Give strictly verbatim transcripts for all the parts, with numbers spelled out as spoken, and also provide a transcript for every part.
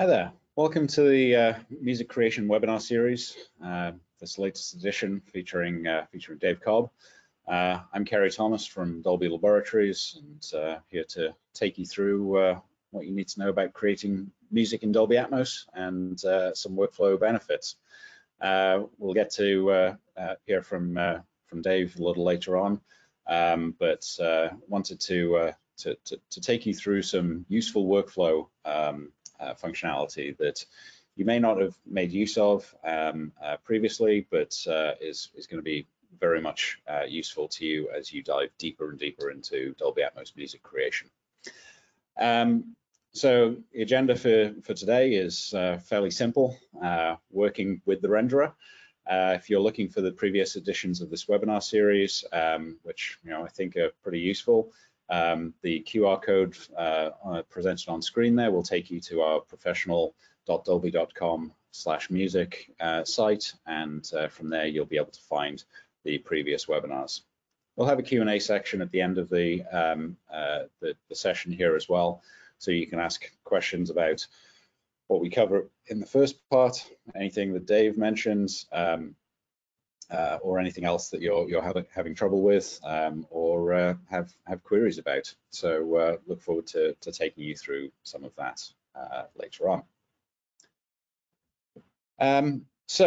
Hi there, welcome to the uh, music creation webinar series, uh, this latest edition featuring uh, featuring Dave Cobb. Uh, I'm Ceri Thomas from Dolby Laboratories, and uh, here to take you through uh, what you need to know about creating music in Dolby Atmos and uh, some workflow benefits. Uh, we'll get to uh, uh, hear from uh, from Dave a little later on, um, but uh, wanted to, uh, to, to to take you through some useful workflow um, Uh, functionality that you may not have made use of um, uh, previously, but uh, is, is going to be very much uh, useful to you as you dive deeper and deeper into Dolby Atmos music creation. Um, so the agenda for, for today is uh, fairly simple, uh, working with the renderer. Uh, if you're looking for the previous editions of this webinar series, um, which you know I think are pretty useful, Um, the Q R code uh, uh, presented on screen there will take you to our professional.dolby.com slash music uh, site, and uh, from there you'll be able to find the previous webinars. We'll have a Q and A section at the end of the, um, uh, the, the session here as well, so you can ask questions about what we cover in the first part, anything that Dave mentions, um, Uh, or anything else that you're you're having having trouble with, um, or uh, have have queries about. So uh, look forward to to taking you through some of that uh, later on. Um, so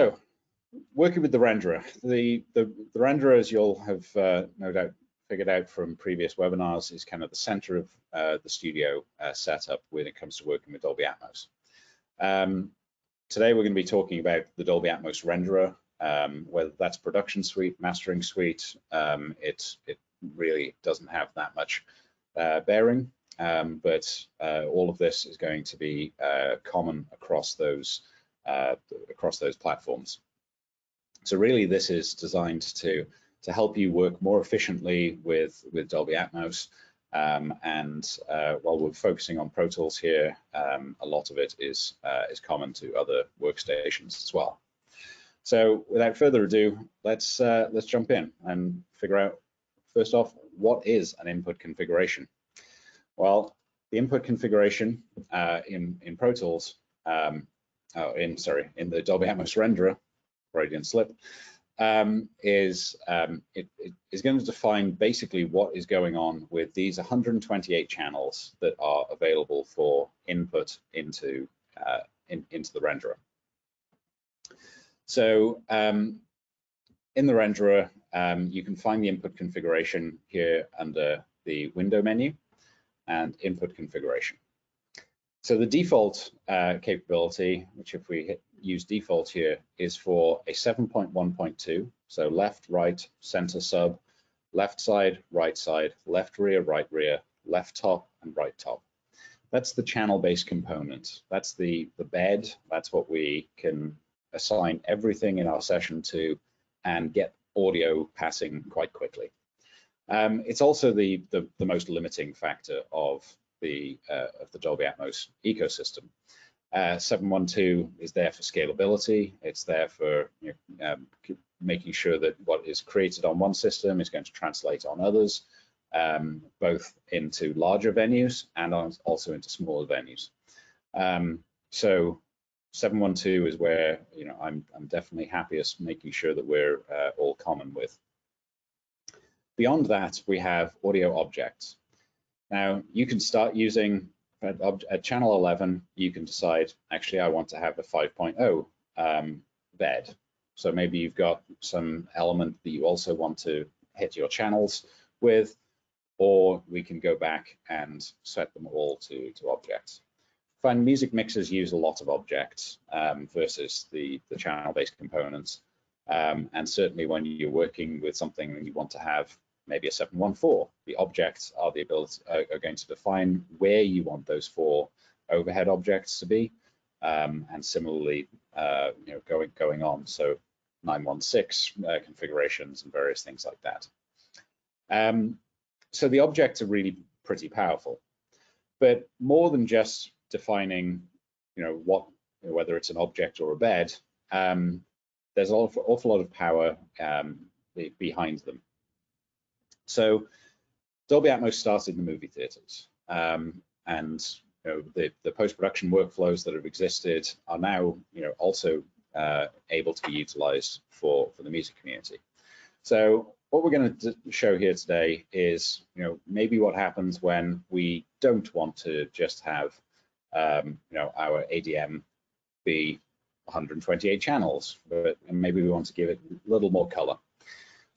working with the renderer, the the, the renderer, as you'll have uh, no doubt figured out from previous webinars, is kind of the center of uh, the studio uh, setup when it comes to working with Dolby Atmos. Um, today we're going to be talking about the Dolby Atmos renderer. Um, whether that's production suite, mastering suite, um, it, it really doesn't have that much uh, bearing, um, but uh, all of this is going to be uh, common across those, uh, across those platforms. So really this is designed to, to help you work more efficiently with, with Dolby Atmos, um, and uh, while we're focusing on Pro Tools here, um, a lot of it is, uh, is common to other workstations as well. So without further ado, let's uh, let's jump in and figure out, first off, what is an input configuration? Well, the input configuration uh, in in Pro Tools, um, oh, in sorry, in the Dolby Atmos renderer, Radiant Slip, um, is um, it, it is going to define basically what is going on with these one hundred twenty-eight channels that are available for input into uh, in, into the renderer. So um, in the renderer, um, you can find the input configuration here under the window menu and input configuration. So the default uh, capability, which if we hit use default here, is for a seven point one point two. So left, right, center, sub, left side, right side, left rear, right rear, left top, and right top. That's the channel-based component. That's the, the bed. That's what we can assign everything in our session to and get audio passing quite quickly. Um, it's also the, the, the most limiting factor of the, uh, of the Dolby Atmos ecosystem. Uh, seven one two is there for scalability. It's there for you know, um, making sure that what is created on one system is going to translate on others, um, both into larger venues and also into smaller venues. Um, so seven one two is where you know I'm I'm definitely happiest making sure that we're uh, all common with. Beyond that, we have audio objects. Now you can start using at, at channel eleven. You can decide actually I want to have a five point oh um, bed. So maybe you've got some element that you also want to hit your channels with, or we can go back and set them all to to objects. Find music mixers use a lot of objects um, versus the, the channel-based components. Um, and certainly when you're working with something and you want to have maybe a seven one four, the objects are, the ability, are, are going to define where you want those four overhead objects to be. Um, and similarly, uh, you know, going, going on. So nine one six uh, configurations and various things like that. Um, so the objects are really pretty powerful, but more than just defining, you know, what, whether it's an object or a bed, um, there's an awful, awful lot of power um, behind them. So Dolby Atmos started in the movie theaters, um, and you know, the, the post-production workflows that have existed are now, you know, also uh, able to be utilized for, for the music community. So what we're going to show here today is, you know, maybe what happens when we don't want to just have, um, you know, our A D M be one hundred twenty-eight channels, but maybe we want to give it a little more color.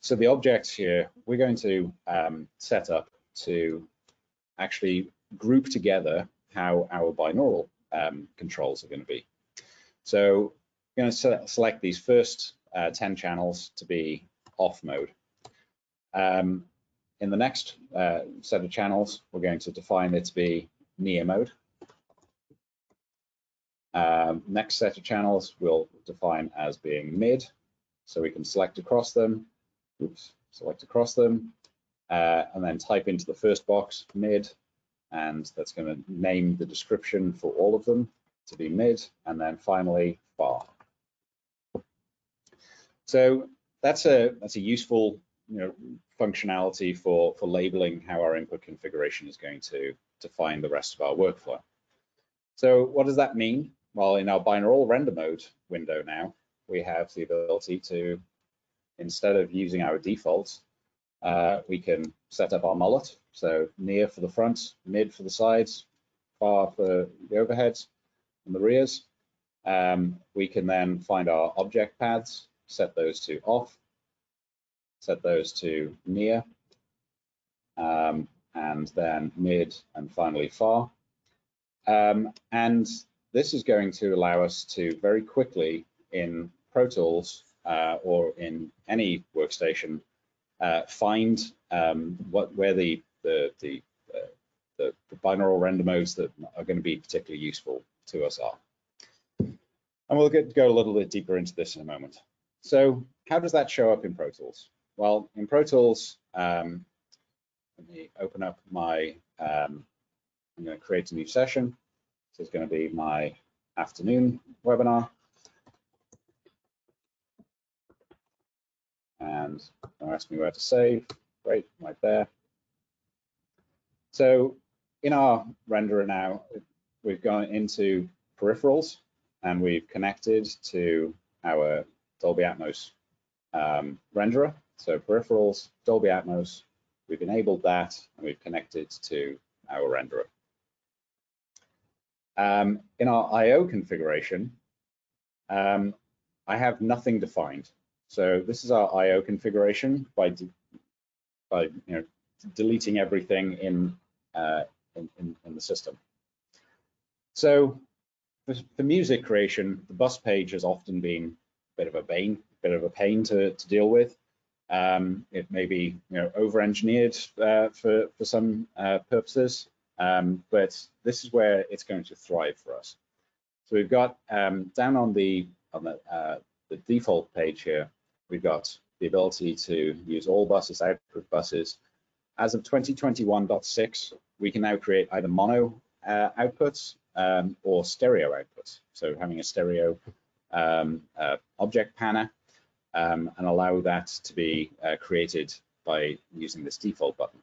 So the objects here, we're going to um, set up to actually group together how our binaural um, controls are going to be. So I'm going to se select these first uh, ten channels to be off mode. Um, in the next uh, set of channels, we're going to define it to be near mode. Um, next set of channels we'll define as being mid, so we can select across them, oops, select across them, uh, and then type into the first box mid, and that's going to name the description for all of them to be mid, and then finally far. So that's a that's a useful, you know, functionality for for labeling how our input configuration is going to define the rest of our workflow. So what does that mean? Well, in our binaural render mode window now, we have the ability to, instead of using our defaults, uh, we can set up our mullet. So near for the front, mid for the sides, far for the overheads and the rears. Um, we can then find our object paths, set those to off, set those to near, um, and then mid and finally far. Um, and this is going to allow us to very quickly in Pro Tools uh, or in any workstation uh, find um, what where the the the, uh, the the binaural render modes that are going to be particularly useful to us are. And we'll get to go a little bit deeper into this in a moment. So how does that show up in Pro Tools? Well, in Pro Tools, um, let me open up my. Um, I'm going to create a new session. This is going to be my afternoon webinar. And they'll ask me where to save. Great, right there. So in our renderer now, we've gone into peripherals and we've connected to our Dolby Atmos um, renderer. So peripherals, Dolby Atmos, we've enabled that and we've connected to our renderer. Um, in our I O configuration, um, I have nothing defined. So this is our I O configuration by de by you know deleting everything in uh, in, in in the system. So for, for music creation, the bus page has often been a bit of a pain, bit of a pain to to deal with. Um, it may be you know over-engineered uh, for for some uh, purposes. Um, but this is where it's going to thrive for us. So we've got um, down on the on the, uh, the default page here, we've got the ability to use all buses, output buses. As of twenty twenty-one point six, we can now create either mono uh, outputs um, or stereo outputs. So having a stereo um, uh, object panner um, and allow that to be uh, created by using this default button.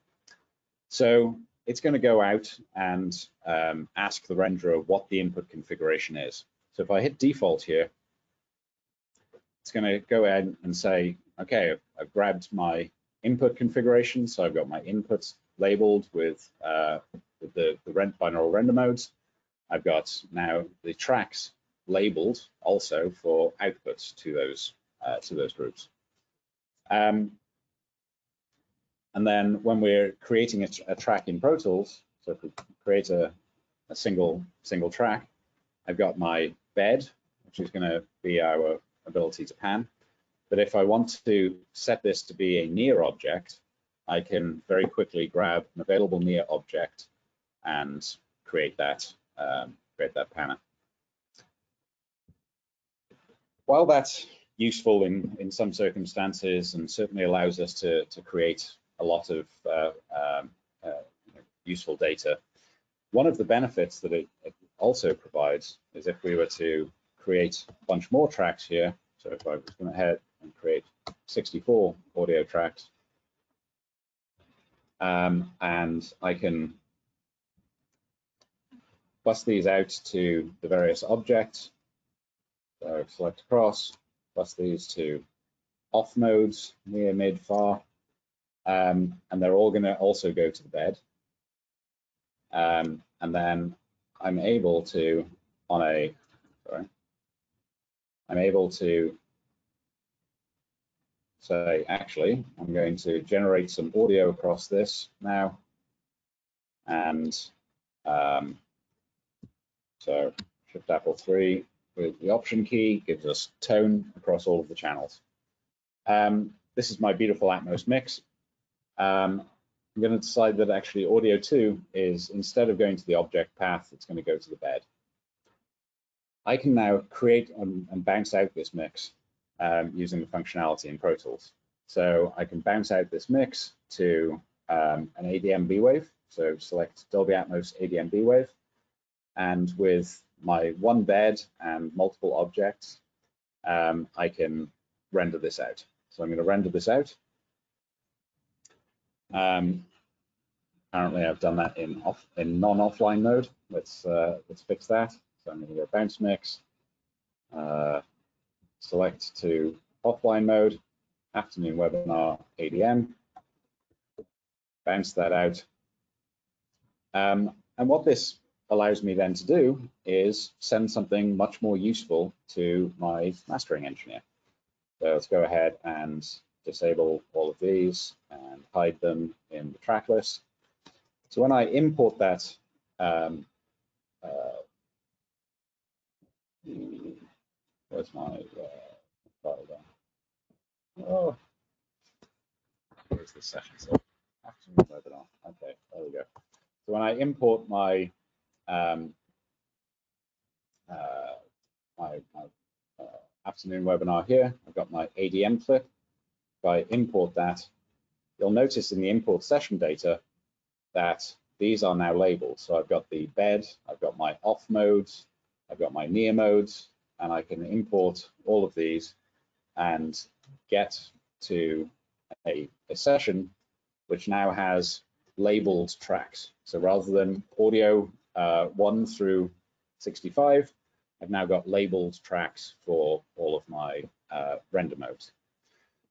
So it's going to go out and um, ask the renderer what the input configuration is. So if I hit default here, it's going to go in and say, okay, I've grabbed my input configuration. So I've got my inputs labeled with, uh, with the, the rent binaural render modes. I've got now the tracks labeled also for outputs to those, uh, to those groups. Um, And then when we're creating a, a track in Pro Tools, so if we create a, a single single track, I've got my bed, which is going to be our ability to pan. But if I want to set this to be a near object, I can very quickly grab an available near object and create that um, create that panner. While that's useful in in some circumstances and certainly allows us to to create a lot of uh, um, uh, useful data. One of the benefits that it, it also provides is if we were to create a bunch more tracks here, so if I was going to head and create sixty-four audio tracks, um, and I can bus these out to the various objects. So select across, bus these to off modes, near, mid, far, um, and they're all going to also go to the bed. Um, and then I'm able to on a sorry, I'm able to say actually I'm going to generate some audio across this now, and um, so Shift Apple three with the Option key gives us tone across all of the channels. Um, this is my beautiful Atmos mix. Um, I'm going to decide that actually audio two is, instead of going to the object path, it's going to go to the bed. I can now create and, and bounce out this mix um, using the functionality in Pro Tools. So I can bounce out this mix to um, an A D M B-Wave. So select Dolby Atmos A D M B-Wave. And with my one bed and multiple objects, um, I can render this out. So I'm going to render this out. Um, apparently I've done that in off in non-offline mode. Let's uh, let's fix that. So I'm going to go bounce mix, uh, select to offline mode, afternoon webinar A D M, bounce that out. Um, and what this allows me then to do is send something much more useful to my mastering engineer. So let's go ahead and disable all of these and hide them in the track list. So when I import that, um, uh, where's my uh, file there? Oh, where's the session? So, afternoon webinar. Okay, there we go. So when I import my um, uh, my, my uh, afternoon webinar here, I've got my A D M clip. If I import that, you'll notice in the import session data that these are now labeled. So I've got the bed, I've got my off modes, I've got my near modes, and I can import all of these and get to a, a session which now has labeled tracks. So rather than audio uh, one through sixty-five, I've now got labeled tracks for all of my uh, render modes.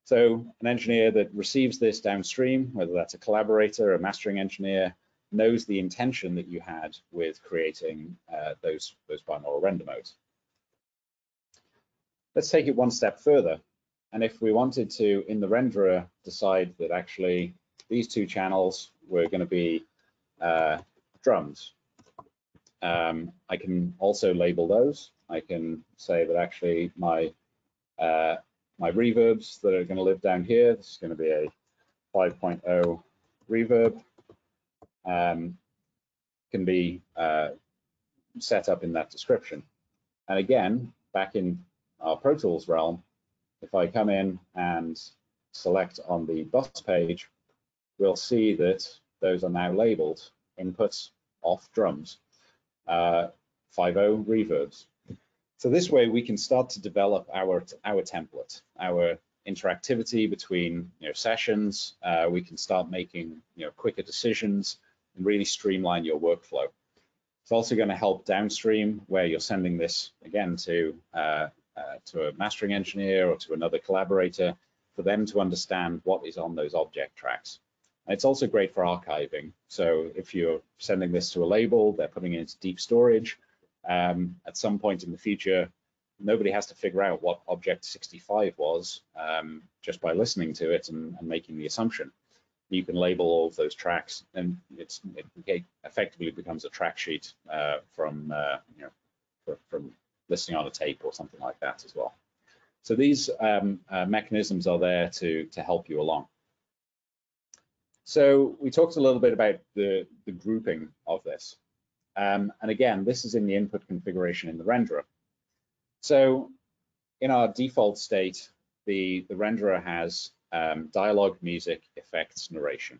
So an engineer that receives this downstream, whether that's a collaborator or a mastering engineer, knows the intention that you had with creating uh, those, those binaural render modes. Let's take it one step further. And if we wanted to, in the renderer, decide that actually these two channels were going to be uh, drums, um, I can also label those. I can say that actually my uh, my reverbs that are going to live down here, this is going to be a five point oh reverb, um, can be uh, set up in that description. And again, back in our Pro Tools realm, if I come in and select on the bus page, we'll see that those are now labeled inputs off drums, uh, five point oh reverbs. So this way we can start to develop our our template, our interactivity between you know, sessions. Uh, we can start making you know, quicker decisions and really streamline your workflow. It's also going to help downstream where you're sending this again to uh, uh, to a mastering engineer or to another collaborator for them to understand what is on those object tracks. And it's also great for archiving. So if you're sending this to a label, they're putting it into deep storage. Um, at some point in the future, nobody has to figure out what Object sixty-five was um, just by listening to it and, and making the assumption. You can label all of those tracks, and it's, it effectively becomes a track sheet uh, from uh, you know, from listening on a tape or something like that as well. So these um, uh, mechanisms are there to to help you along. So we talked a little bit about the the grouping of this. Um, and again, this is in the input configuration in the renderer. So in our default state, the, the renderer has um, dialogue, music, effects, narration.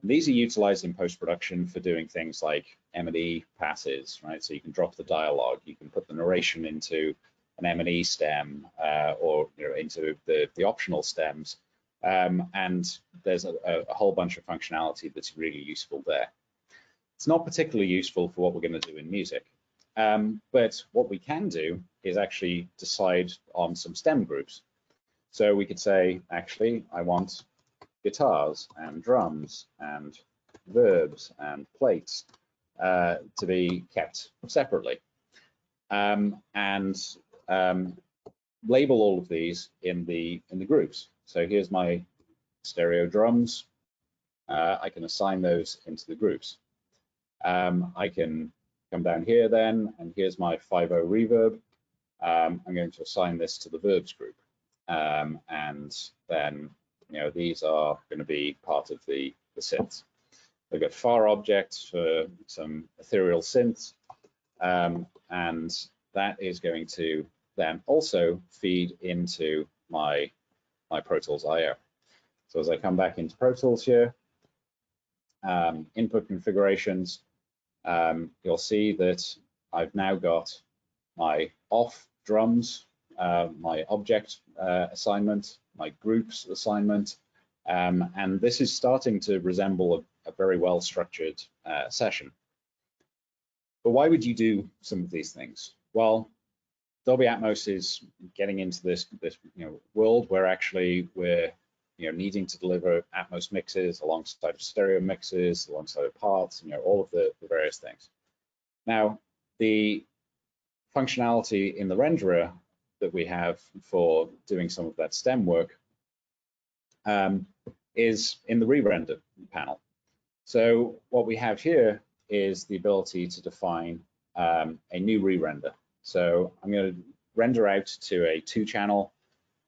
And these are utilized in post-production for doing things like M and E passes, right? So you can drop the dialogue, you can put the narration into an M and E stem uh, or you know, into the, the optional stems. Um, and there's a, a whole bunch of functionality that's really useful there. It's not particularly useful for what we're going to do in music. Um, but what we can do is actually decide on some stem groups. So we could say, actually, I want guitars and drums and verbs and plates uh, to be kept separately. Um, and um, label all of these in the, in the groups. So here's my stereo drums. Uh, I can assign those into the groups. Um, I can come down here then, and here's my five oh reverb. Um, I'm going to assign this to the verbs group. Um, and then, you know, these are going to be part of the, the synths. We've got far objects for some ethereal synths. Um, and that is going to then also feed into my, my Pro Tools I O. So as I come back into Pro Tools here, um, input configurations, um, you'll see that I've now got my off drums, uh, my object uh, assignment, my groups assignment, um, and this is starting to resemble a, a very well-structured uh, session. But why would you do some of these things? Well, Dolby Atmos is getting into this this you know world where actually we're you know needing to deliver Atmos mixes alongside of stereo mixes, alongside of parts, you know all of the, the various things. Now, the functionality in the renderer that we have for doing some of that stem work um, is in the re-render panel. So what we have here is the ability to define um, a new re-render. So I'm going to render out to a two-channel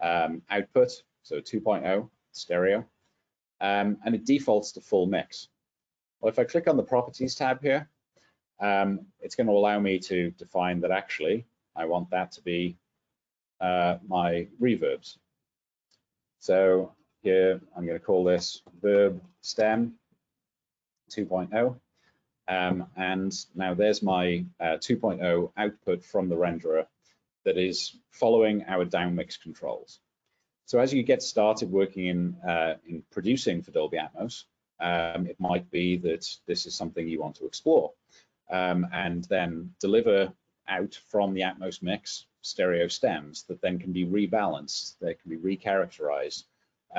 um, output, so two point oh stereo, um, and it defaults to full mix. Well, if I click on the Properties tab here, um, it's going to allow me to define that actually I want that to be uh, my reverbs. So here I'm going to call this verb stem two point oh. Um, and now there's my uh, two point oh output from the renderer that is following our downmix controls. So as you get started working in, uh, in producing for Dolby Atmos, um, it might be that this is something you want to explore um, and then deliver out from the Atmos mix stereo stems that then can be rebalanced, they can be recharacterized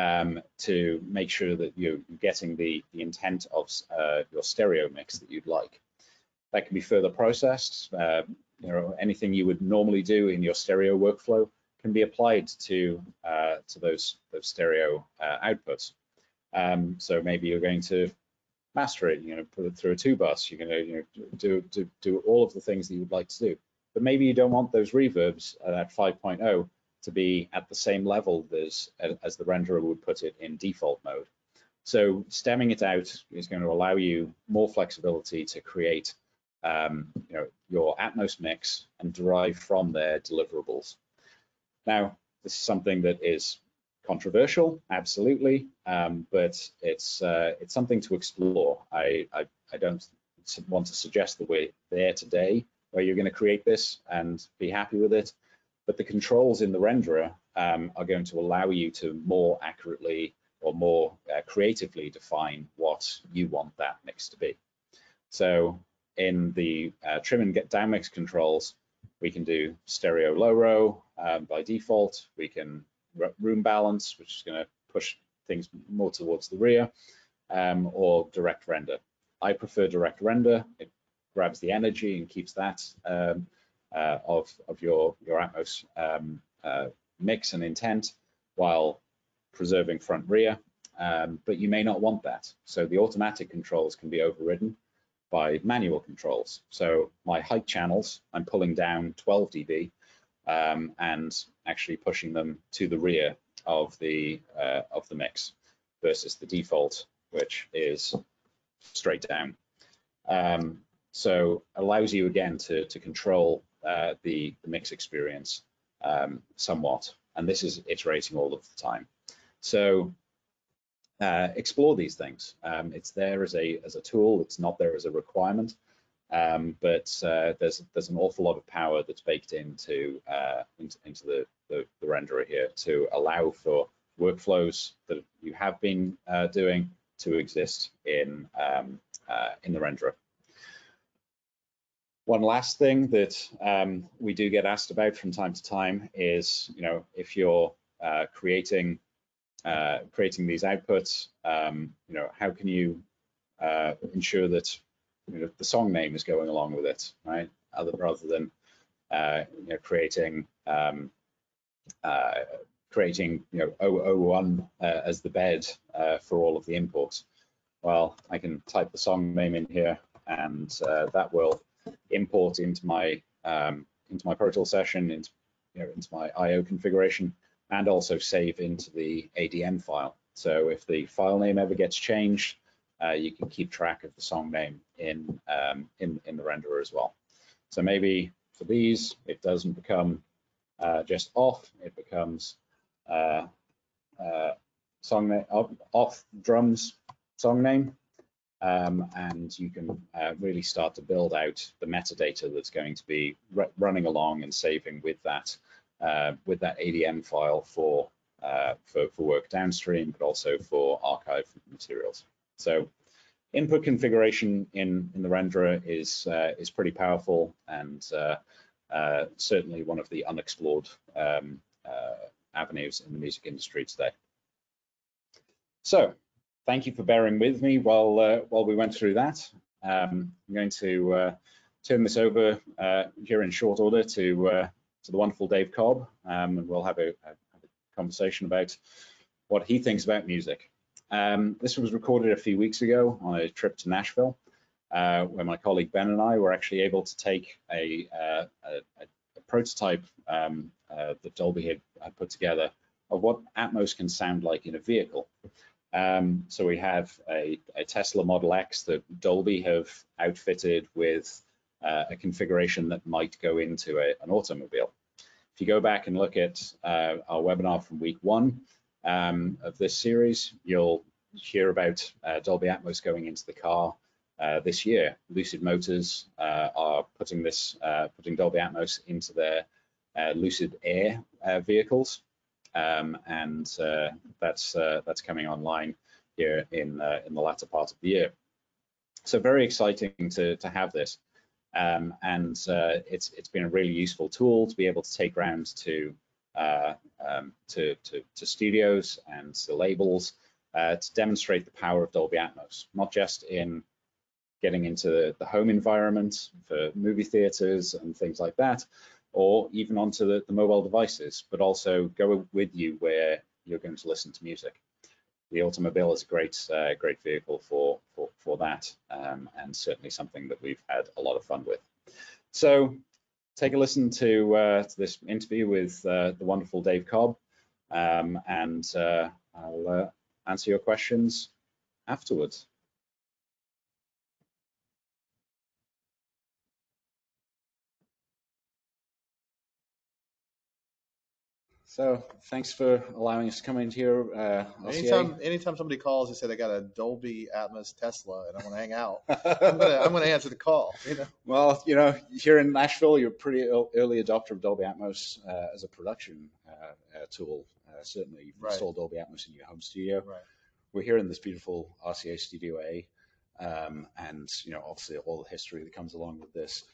Um, to make sure that you're getting the, the intent of uh, your stereo mix that you'd like. That can be further processed. Uh, you know, anything you would normally do in your stereo workflow can be applied to uh, to those those stereo uh, outputs. Um, so maybe you're going to master it. You know, put it through a two bus. You're going to you know, do, do do all of the things that you would like to do. But maybe you don't want those reverbs at five point oh. to be at the same level as, as the renderer would put it in default mode. So stemming it out is going to allow you more flexibility to create um, you know, your Atmos mix and derive from their deliverables. Now, this is something that is controversial, absolutely, um, but it's uh, it's something to explore. I, I, I don't want to suggest that we're there today where you're going to create this and be happy with it. But the controls in the renderer um, are going to allow you to more accurately or more uh, creatively define what you want that mix to be. So in the uh, trim and get down mix controls, we can do stereo low row um, by default. We can room balance, which is going to push things more towards the rear, um, or direct render. I prefer direct render. It grabs the energy and keeps that um, Uh, of of your your Atmos um, uh, mix and intent while preserving front rear, um, but you may not want that. So the automatic controls can be overridden by manual controls. So my height channels, I'm pulling down twelve D B um, and actually pushing them to the rear of the uh, of the mix versus the default, which is straight down. Um, so allows you again to to control Uh, the, the mix experience um, somewhat, and this is iterating all of the time. So uh, explore these things. Um, it's there as a as a tool. It's not there as a requirement, um, but uh, there's there's an awful lot of power that's baked into uh, into, into the, the the renderer here to allow for workflows that you have been uh, doing to exist in um, uh, in the renderer. One last thing that um, we do get asked about from time to time is, you know, if you're uh, creating uh, creating these outputs, um, you know, how can you uh, ensure that, you know, the song name is going along with it, right? Other rather than uh, you know, creating um, uh, creating you know zero zero one uh, as the bed uh, for all of the imports. Well, I can type the song name in here, and uh, that will import into my um, into my Pro Tools session, into you know into my I O configuration, and also save into the A D M file. So if the file name ever gets changed, uh, you can keep track of the song name in um, in in the renderer as well. So maybe for these, it doesn't become uh, just off; it becomes uh, uh, song name off drums song name. Um, and you can uh, really start to build out the metadata that's going to be running along and saving with that uh, with that A D M file for, uh, for for work downstream, but also for archive materials. So input configuration in in the renderer is uh, is pretty powerful, and uh, uh, certainly one of the unexplored um, uh, avenues in the music industry today. So, thank you for bearing with me while uh, while we went through that. Um, I'm going to uh, turn this over uh, here in short order to uh, to the wonderful Dave Cobb, um, and we'll have a, a conversation about what he thinks about music. Um, this was recorded a few weeks ago on a trip to Nashville, uh, where my colleague Ben and I were actually able to take a, uh, a, a prototype um, uh, that Dolby had, had put together of what Atmos can sound like in a vehicle. Um, so we have a, a Tesla Model X that Dolby have outfitted with uh, a configuration that might go into a, an automobile. If you go back and look at uh, our webinar from week one um, of this series, you'll hear about uh, Dolby Atmos going into the car uh, this year. Lucid Motors uh, are putting this, uh, putting Dolby Atmos into their uh, Lucid Air uh, vehicles. Um, and uh, that's uh, that's coming online here in uh, in the latter part of the year. So very exciting to to have this, um, and uh, it's it's been a really useful tool to be able to take around to uh, um, to, to to studios and to labels uh, to demonstrate the power of Dolby Atmos, not just in getting into the home environment for movie theaters and things like that, or even onto the, the mobile devices, but also go with you where you're going to listen to music. The automobile is a great, uh, great vehicle for, for, for that, um, and certainly something that we've had a lot of fun with. So take a listen to, uh, to this interview with uh, the wonderful Dave Cobb, um, and uh, I'll uh, answer your questions afterwards. So thanks for allowing us to come in here. Uh, anytime, anytime somebody calls and say they got a Dolby Atmos Tesla and I want to hang out, I'm gonna, I'm gonna answer the call. You know? Well, you know, here in Nashville, you're a pretty early adopter of Dolby Atmos uh, as a production uh, uh, tool. Uh, certainly, you've installed Dolby Atmos in your home studio. Right. We're here in this beautiful R C A Studio A, um, and you know, obviously, all the history that comes along with this.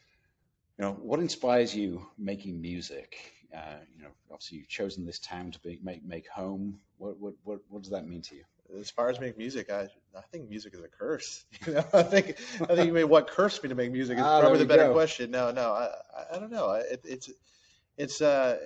You know, what inspires you making music? Uh, you know, obviously you've chosen this town to be, make make home. What what what what does that mean to you? As far as making music, I I think music is a curse. You know, I think I think maybe what cursed me to make music is ah, probably the better go. question. No, no, I I don't know. It, it's it's uh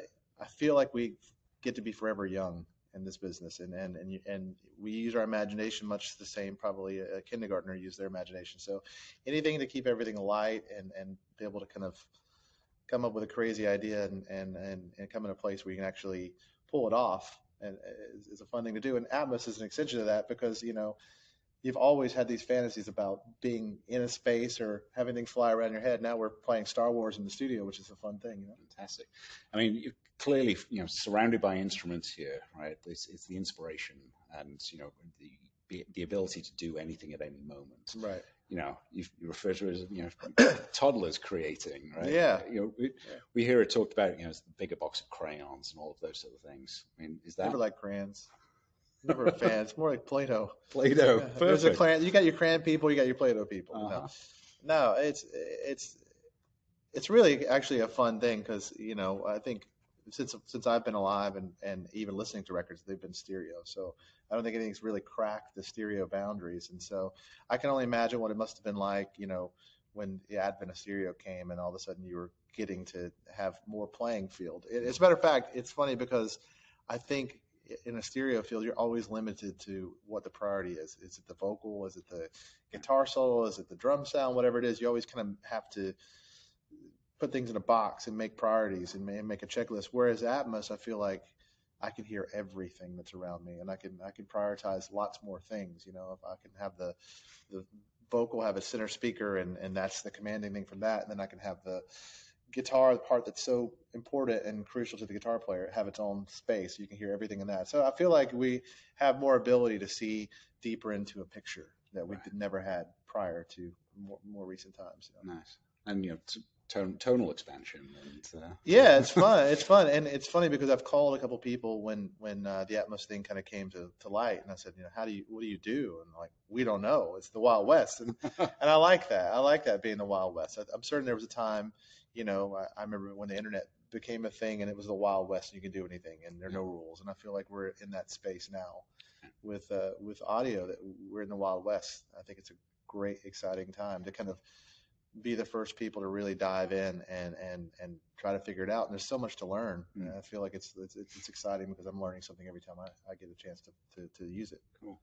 I feel like we get to be forever young in this business, and and and and we use our imagination much the same. Probably a kindergartner used their imagination. So anything to keep everything light and and be able to kind of come up with a crazy idea and, and, and, and come in a place where you can actually pull it off, and it's, it's a fun thing to do. And Atmos is an extension of that, because, you know, you've always had these fantasies about being in a space or having things fly around your head. Now we're playing Star Wars in the studio, which is a fun thing. You know? Fantastic. I mean, you're clearly, you know, surrounded by instruments here, right? It's, it's the inspiration and, you know, the, the ability to do anything at any moment. Right. You know, you refer to it as, you know, toddlers creating, right? Yeah. You know, we, yeah. we hear it talked about, you know, it's the bigger box of crayons and all of those sort of things. I mean, is that? Never like crayons. Never a fan. It's more like Play-Doh. Play-Doh. Yeah. There's a crayon. You got your crayon people. You got your Play-Doh people. Uh-huh. No, no, it's it's it's really actually a fun thing because, you know, I think since since I've been alive and, and even listening to records, they've been stereo. So I don't think anything's really cracked the stereo boundaries. And so I can only imagine what it must have been like, you know, when the advent of stereo came and all of a sudden you were getting to have more playing field. As a matter of fact, it's funny because I think in a stereo field, you're always limited to what the priority is. Is it the vocal? Is it the guitar solo? Is it the drum sound? Whatever it is, you always kind of have to put things in a box and make priorities and make a checklist. Whereas Atmos, I feel like I can hear everything that's around me, and I can I can prioritize lots more things. You know, if I can have the the vocal have a center speaker, and and that's the commanding thing from that, and then I can have the guitar, the part that's so important and crucial to the guitar player, have its own space. You can hear everything in that. So I feel like we have more ability to see deeper into a picture that we right. never had prior to more, more recent times. You know? Nice. And you know, t- ton- tonal expansion. And, uh... Yeah, it's fun. It's fun. And it's funny because I've called a couple people when, when uh, the Atmos thing kind of came to, to light, and I said, you know, how do you, what do you do? And like, we don't know. It's the Wild West. And, and I like that. I like that being the Wild West. I, I'm certain there was a time, you know, I, I remember when the internet became a thing and it was the Wild West and you can do anything and there are no rules. And I feel like we're in that space now with, uh, with audio, that we're in the Wild West. I think it's a great, exciting time to kind of be the first people to really dive in and, and, and try to figure it out. And there's so much to learn. Mm. And I feel like it's, it's, it's exciting because I'm learning something every time I, I get a chance to, to, to use it. Cool.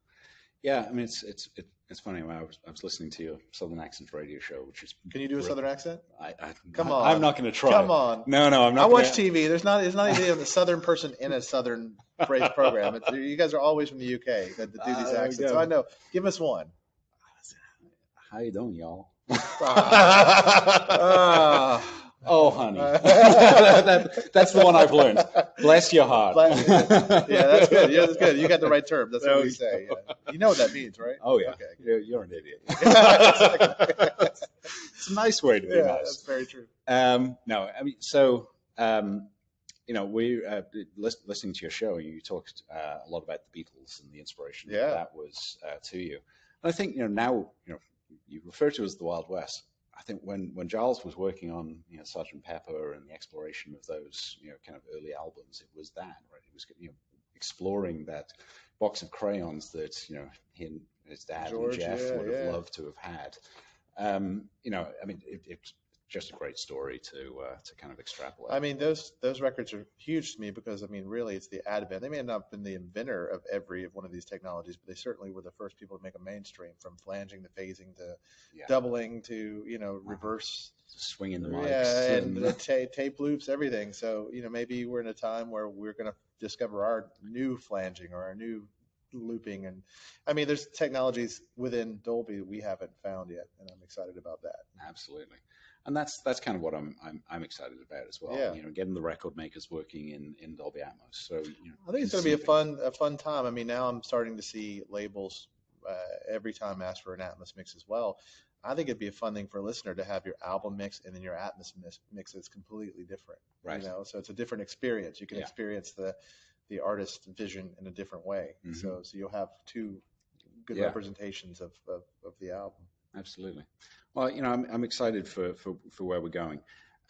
Yeah, I mean, it's it's it's funny. I was I was listening to your Southern Accent radio show, which is can you do a Southern accent? I, I come on, I, I'm not going to try. Come on, no, no, I'm not. I watch gonna... T V. There's not there's not even a Southern person in a Southern phrase program. It's, you guys are always from the U K that, that do these uh, accents. So I know. Give us one. How you doing, y'all? uh, oh, honey, that, that, that's the one I've learned. Bless your heart. Bless you. Yeah, that's good. Yeah, that's good. You got the right term. That's what we say. Yeah. You know what that means, right? Oh yeah. Okay. You're, you're an idiot. It's a nice way to be yeah, nice. That's very true. Um, no, I mean, so um, you know, we uh, listening to your show, you talked uh, a lot about the Beatles and the inspiration yeah. that, that was uh, to you. And I think you know now you know you refer to it as the Wild West. I think when, when Giles was working on, you know, Sergeant Pepper and the exploration of those, you know, kind of early albums, it was that, right? It was, you know, exploring that box of crayons that, you know, he and his dad George, and Jeff yeah, would have yeah. loved to have had. Um, you know, I mean, it, it's just a great story to uh, to kind of extrapolate. I mean, those those records are huge to me because, I mean, really, it's the advent. They may not have been the inventor of every of one of these technologies, but they certainly were the first people to make a mainstream, from flanging to phasing to yeah. doubling to, you know, reverse. Swinging the mics. Yeah, and the ta- tape loops, everything. So, you know, maybe we're in a time where we're going to discover our new flanging or our new looping. And I mean, there's technologies within Dolby we haven't found yet, and I'm excited about that. Absolutely. And that's that's kind of what I'm I'm, I'm excited about as well. Yeah. You know, getting the record makers working in, in Dolby Atmos. So you know, I think it's going to be a fun a fun time. I mean, now I'm starting to see labels uh, every time ask for an Atmos mix as well. I think it'd be a fun thing for a listener to have your album mix and then your Atmos mix is completely different. Right. You know, so it's a different experience. You can yeah. experience the the artist's vision in a different way. Mm-hmm. So so you'll have two good yeah. representations of, of, of the album. Absolutely. Well, you know, I'm, I'm excited for, for, for where we're going.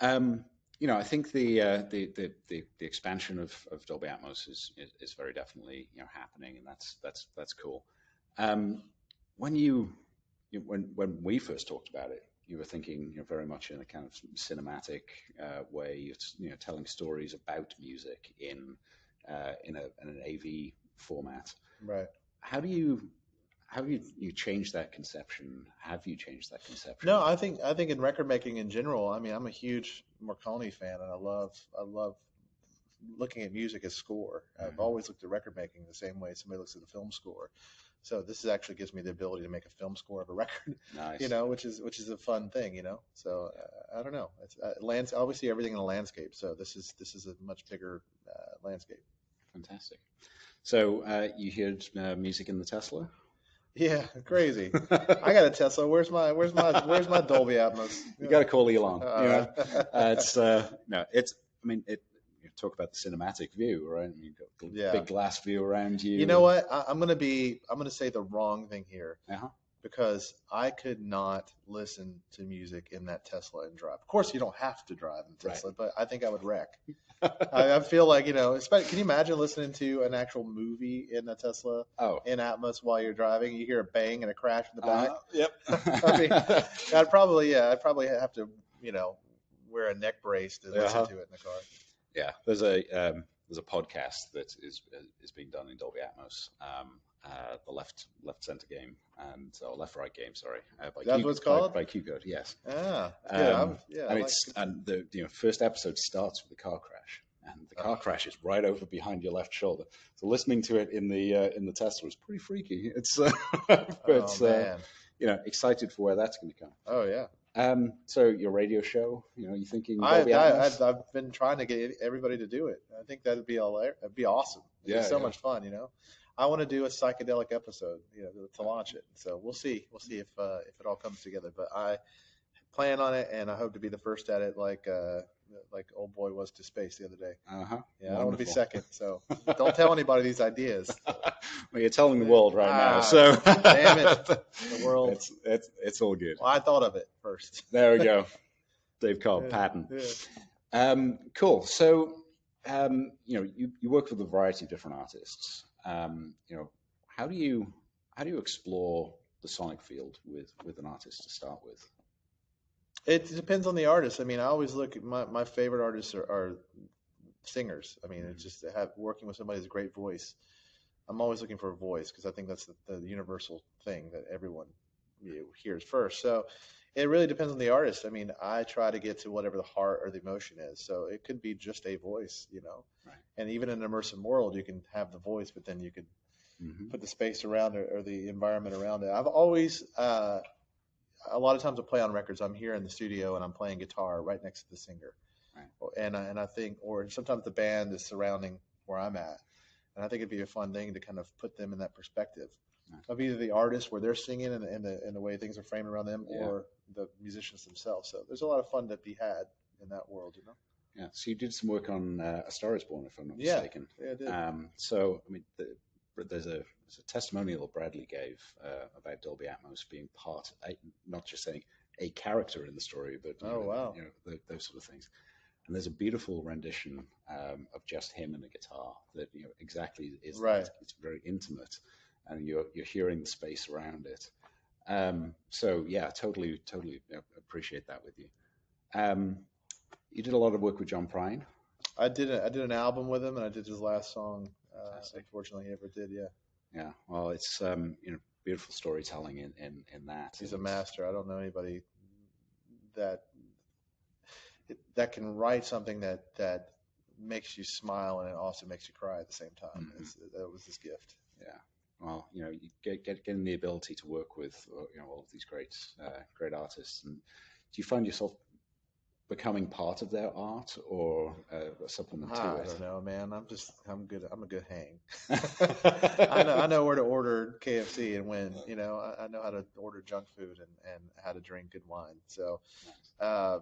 Um, you know, I think the, uh, the, the, the, the expansion of, of Dolby Atmos is, is, is very definitely, you know, happening, and that's, that's, that's cool. Um, when you, you know, when, when we first talked about it, you were thinking, you know, very much in a kind of cinematic, uh, way, you're, you know, telling stories about music in, uh, in a, in an A V format. Right. How do you, How have you, you changed that conception? Have you changed that conception? No, I think I think in record making in general, I mean, I'm a huge Marconi fan, and I love I love looking at music as score. Mm-hmm. I've always looked at record making the same way somebody looks at a film score. So this is actually gives me the ability to make a film score of a record, nice. You know, which is which is a fun thing, you know. So uh, I don't know. It's uh, lands. I always see everything in a landscape. So this is this is a much bigger uh, landscape. Fantastic. So uh, you heard uh, music in the Tesla. Yeah, crazy. I got a Tesla. Where's my where's my where's my Dolby Atmos? You, you got to call Elon. Uh, you know? uh, it's uh, no, it's. I mean, it. You talk about the cinematic view, right? You've got a yeah. big glass view around you. You know what? I, I'm gonna be. I'm gonna say the wrong thing here. Uh-huh. because I could not listen to music in that Tesla and drive. Of course, you don't have to drive in Tesla, right. But I think I would wreck. I, I feel like, you know, can you imagine listening to an actual movie in a Tesla oh. in Atmos while you're driving? You hear a bang and a crash in the back. Uh, yep. I mean, I'd probably, yeah, I'd probably have to, you know, wear a neck brace to uh-huh. listen to it in the car. Yeah, there's a um, there's a podcast that is is being done in Dolby Atmos. Um, Uh, the left left center game and or left right game, sorry. Uh, by That's Q, what it's called by, by Q code. Yes. Ah, yeah. Um, yeah. And I it's like... and the you know first episode starts with a car crash, and the car oh. crash is right over behind your left shoulder. So listening to it in the uh, in the Tesla is pretty freaky. It's uh, but oh, uh, you know excited for where that's going to come. Oh yeah. Um, so your radio show, you know, you're thinking. I, I, I've, I've been trying to get everybody to do it. I think that'd be all. That'd be awesome. It'd yeah. Be so yeah. much fun, you know. I want to do a psychedelic episode, you know, to launch it. So we'll see. We'll see if uh, if it all comes together. But I plan on it, and I hope to be the first at it, like uh, like old boy was to space the other day. Uh huh. Yeah, wonderful. I don't want to be second. So don't tell anybody these ideas. Well, you're telling the world right ah, now. So damn it, the world. It's it's it's all good. Well, I thought of it first. There we go. Dave Cobb, yeah, Patton. Yeah. Um, cool. So um, you know, you you work with a variety of different artists. Um, you know, how do you how do you explore the sonic field with, with an artist to start with? It depends on the artist. I mean, I always look at my, my favorite artists are, are singers. I mean, mm-hmm. it's just have, working with somebody who's a great voice. I'm always looking for a voice because I think that's the, the universal thing that everyone you know, hears first. So it really depends on the artist. I mean, I try to get to whatever the heart or the emotion is. So it could be just a voice, you know. Right. And even in an immersive world, you can have the voice, but then you could mm-hmm. put the space around it or the environment around it. I've always, uh, a lot of times I play on records. I'm here in the studio and I'm playing guitar right next to the singer. Right. And, I, and I think, or sometimes the band is surrounding where I'm at. And I think it'd be a fun thing to kind of put them in that perspective. Of either the artist where they're singing and, and, the, and the way things are framed around them yeah. or the musicians themselves. So there's a lot of fun to be had in that world, you know? Yeah. So you did some work on uh, A Star Is Born, if I'm not yeah. mistaken. Yeah, I did. Um, so, I mean, the, there's, a, there's a testimonial that Bradley gave uh, about Dolby Atmos being part, a, not just saying a character in the story, but you oh, know, wow. you know, the, those sort of things. And there's a beautiful rendition um, of just him and a guitar that, you know, exactly is right. that. It's very intimate. And you're you're hearing the space around it, um, so yeah, totally, totally appreciate that with you. Um, you did a lot of work with John Prine. I did a, I did an album with him, and I did his last song. Uh, unfortunately, he never did. Yeah. Yeah. Well, it's um, you know, beautiful storytelling in in, in that. He's and a master. I don't know anybody that that can write something that that makes you smile and it also makes you cry at the same time. Mm-hmm. It's, that was his gift. Yeah. Well, you know, you get, get getting the ability to work with, you know, all of these great, uh, great artists. And do you find yourself becoming part of their art or uh, supplement to it? I don't know, man. I'm just, I'm good. I'm a good hang. I know, I know where to order K F C and when. You know, I, I know how to order junk food and, and how to drink good wine. So, uh,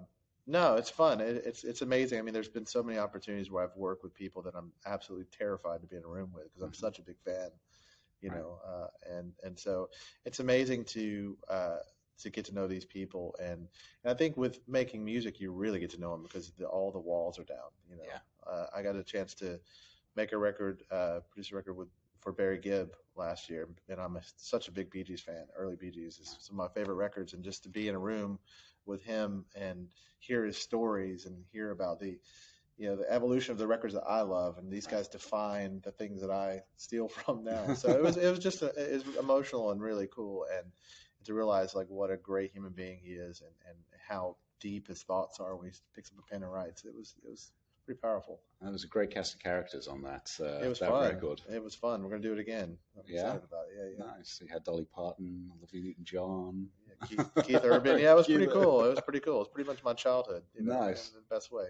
no, it's fun. It, it's it's amazing. I mean, there's been so many opportunities where I've worked with people that I'm absolutely terrified to be in a room with because I'm mm-hmm. such a big fan. You right. know, uh, and, and so it's amazing to, uh, to get to know these people. And, and I think with making music, you really get to know them because the, all the walls are down, you know, yeah. uh, I got a chance to make a record, uh, produce a record with, for Barry Gibb last year. And I'm a, such a big Bee Gees fan, early Bee Gees is some of my favorite records. And just to be in a room with him and hear his stories and hear about the, you know, the evolution of the records that I love, and these guys define the things that I steal from now. So it was, it was just, a, it was emotional and really cool. And to realize like what a great human being he is and, and how deep his thoughts are when he picks up a pen and writes, it was, it was pretty powerful. And there was a great cast of characters on that. Uh, it was that fun. Record. It was fun. We're going to do it again. I'm yeah. excited about it. Yeah, yeah. Nice. You had Dolly Parton, Olivia Newton-John. Yeah, Keith, Keith Urban. Yeah, it was pretty cool. It was pretty cool. It was pretty much my childhood. You know, nice. In the best way.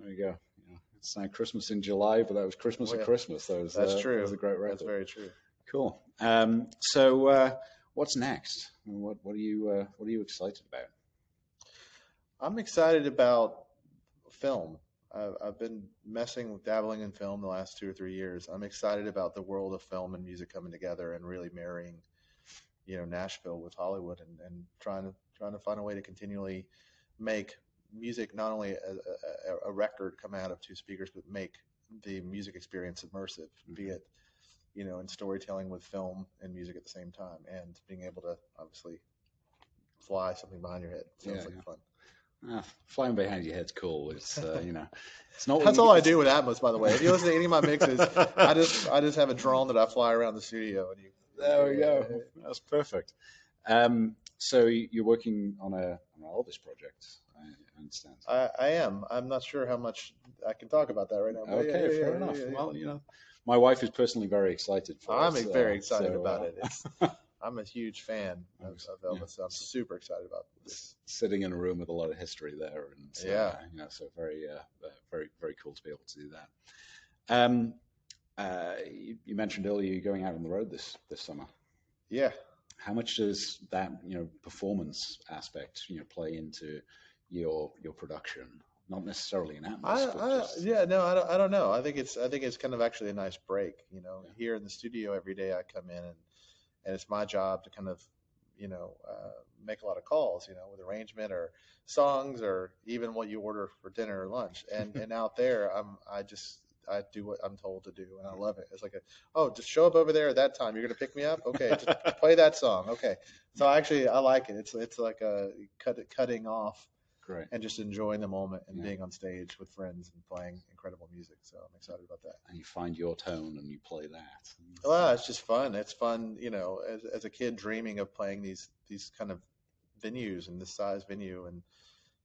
There you go. Yeah. It's now Christmas in July, but that was Christmas well, yeah. at Christmas. That was, That's uh, true. That was a great record. That's very true. Cool. Um, so, uh, what's next? What What are you uh, What are you excited about? I'm excited about film. I've, I've been messing with dabbling in film the last two or three years. I'm excited about the world of film and music coming together and really marrying, you know, Nashville with Hollywood, and, and trying to trying to find a way to continually make music, not only a, a, a record come out of two speakers, but make the music experience immersive, mm-hmm. be it, you know, in storytelling with film and music at the same time, and being able to obviously fly something behind your head. Sounds yeah, like yeah. fun. Uh, flying behind your head's cool. It's uh, you know, it's not. That's all I do with Atmos, by the way. If you listen to any of my mixes, I just I just have a drone that I fly around the studio. And you, there we go. Uh, That's perfect. Um, so you're working on a on an Elvis project, I understand. I, I am. I'm not sure how much I can talk about that right now. Okay, yeah, yeah, fair yeah, enough. Yeah, yeah, well, you know, my wife is personally very excited for I'm it. I'm very uh, excited so, about uh, it. It's, I'm a huge fan of, of Elvis. Yeah. So I'm super excited about this. Sitting in a room with a lot of history there, and so, yeah, uh, you know, so very, uh, very, very cool to be able to do that. Um, uh, you, you mentioned earlier you're going out on the road this this summer. Yeah. How much does that, you know, performance aspect, you know, play into your your production? Not necessarily an atmosphere. I, I, just... Yeah, no, I don't, I don't know. I think it's I think it's kind of actually a nice break. You know, yeah. Here in the studio every day I come in and. And it's my job to kind of, you know, uh, make a lot of calls, you know, with arrangement or songs or even what you order for dinner or lunch. And and out there, I'm I just I do what I'm told to do, and I love it. It's like, a, oh, just show up over there at that time. You're gonna pick me up, okay? Just play that song, okay? So actually, I like it. It's it's like a cut, cutting off, great, and just enjoying the moment and yeah. being on stage with friends and playing incredible music. So I'm excited about that. And you find your tone and you play that. Well, it's just fun. It's fun, you know, as as a kid dreaming of playing these these kind of venues and this size venue, and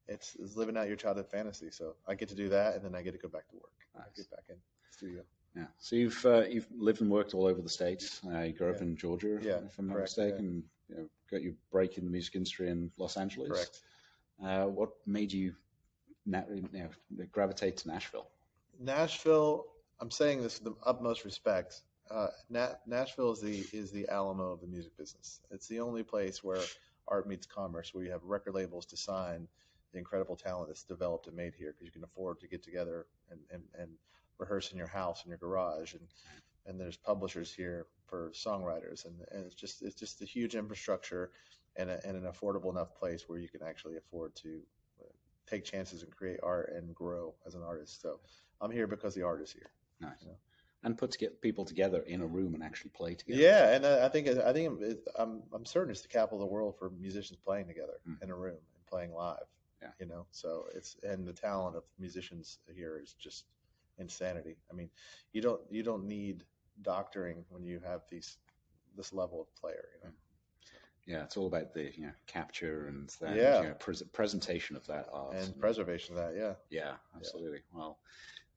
it's, it's living out your childhood fantasy. So I get to do that, and then I get to go back to work. Nice. I get back in the studio. Yeah. So you've uh, you've lived and worked all over the states. Uh, you grew yeah. up in Georgia, yeah, if I'm not correct, mistaken. Yeah. You know, got your break in the music industry in Los Angeles. Correct. Uh, what made you, nat- you know, gravitate to Nashville? Nashville, I'm saying this with the utmost respect. Uh, nat- Nashville is the is the Alamo of the music business. It's the only place where art meets commerce, where you have record labels to sign the incredible talent that's developed and made here, because you can afford to get together and, and, and rehearse in your house and your garage, and and there's publishers here for songwriters, and, and it's just it's just a huge infrastructure. And, a, and an affordable enough place where you can actually afford to take chances and create art and grow as an artist. So I'm here because the art is here. Nice. You know? And put to get people together in a room and actually play together. Yeah, and I think I think it, I'm I'm certain it's the capital of the world for musicians playing together mm. in a room and playing live. Yeah. You know, so it's and the talent of musicians here is just insanity. I mean, you don't you don't need doctoring when you have these this level of player. You know. Mm. Yeah, it's all about the you know capture and that yeah. you know, pres- presentation of that art and, and preservation of that. Yeah, yeah, absolutely. Yeah. Well,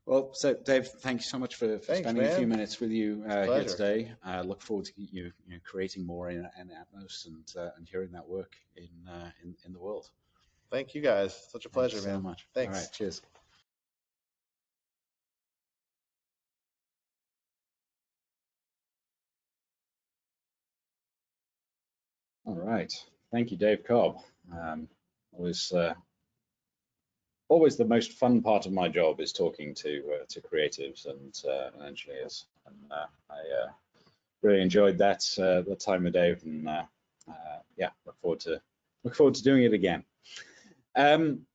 well. So, Dave, thank you so much for, for Thanks, spending man. a few minutes with you uh, here today. I uh, look forward to you, you know, creating more in, in Atmos and uh, and hearing that work in, uh, in in the world. Thank you guys. Such a pleasure, Thanks man. So much. Thanks. All right. Cheers. All right. Thank you, Dave Cobb. Um, always, uh, always the most fun part of my job is talking to uh, to creatives and, uh, and engineers, and uh, I uh, really enjoyed that uh, the time of Dave, and uh, uh, yeah, look forward to look forward to doing it again. Um,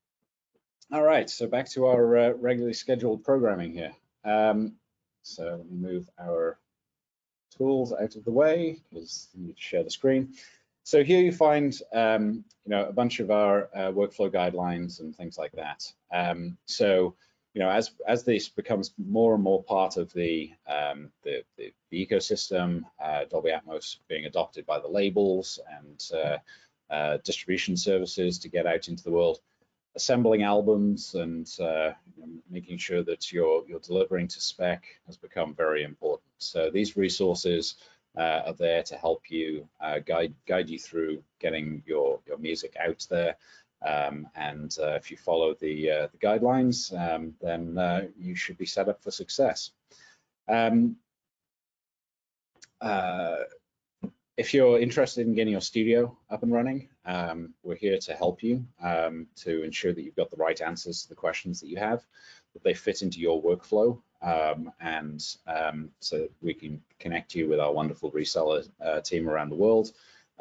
all right. So back to our uh, regularly scheduled programming here. Um, so let me move our tools out of the way because I need to share the screen. So here you find, um, you know, a bunch of our uh, workflow guidelines and things like that. Um, so, you know, as as this becomes more and more part of the um, the, the, the ecosystem, uh, Dolby Atmos being adopted by the labels and uh, uh, distribution services to get out into the world, assembling albums and uh, you know, making sure that you're you're delivering to spec has become very important. So these resources Uh, are there to help you uh, guide guide you through getting your your music out there, um, and uh, if you follow the uh, the guidelines, um, then uh, you should be set up for success. Um, uh, if you're interested in getting your studio up and running, um, we're here to help you um, to ensure that you've got the right answers to the questions that you have, that they fit into your workflow. Um, and um, so we can connect you with our wonderful reseller uh, team around the world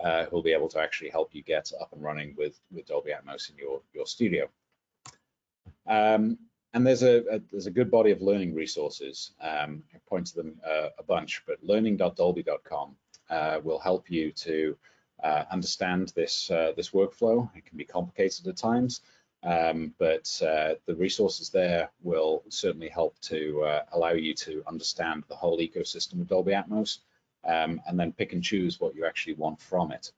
uh, who'll be able to actually help you get up and running with, with Dolby Atmos in your, your studio. Um, and there's a, a, there's a good body of learning resources. Um, I point to them uh, a bunch, but learning dot dolby dot com uh, will help you to uh, understand this, uh, this workflow. It can be complicated at times. Um, but uh, the resources there will certainly help to uh, allow you to understand the whole ecosystem of Dolby Atmos um, and then pick and choose what you actually want from it.